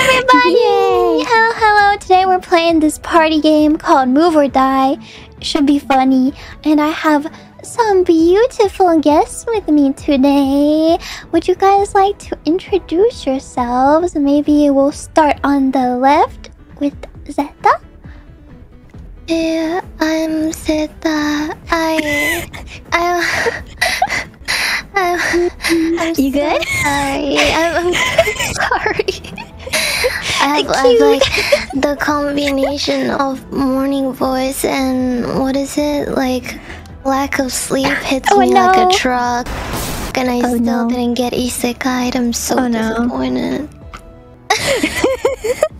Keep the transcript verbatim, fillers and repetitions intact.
everybody! Yay. Hello, hello! Today we're playing this party game called Move or Die. Should be funny. And I have some beautiful guests with me today. Would you guys like to introduce yourselves? Maybe we'll start on the left with Zeta. Yeah, I'm Zeta. I... I'm... I'm, I'm you so good? Sorry. I'm, I'm sorry. I have, I have like the combination of morning voice and what is it? Like lack of sleep hits oh, me no. like a truck. And I oh, still no. didn't get Isekai. I'm so oh, disappointed. No.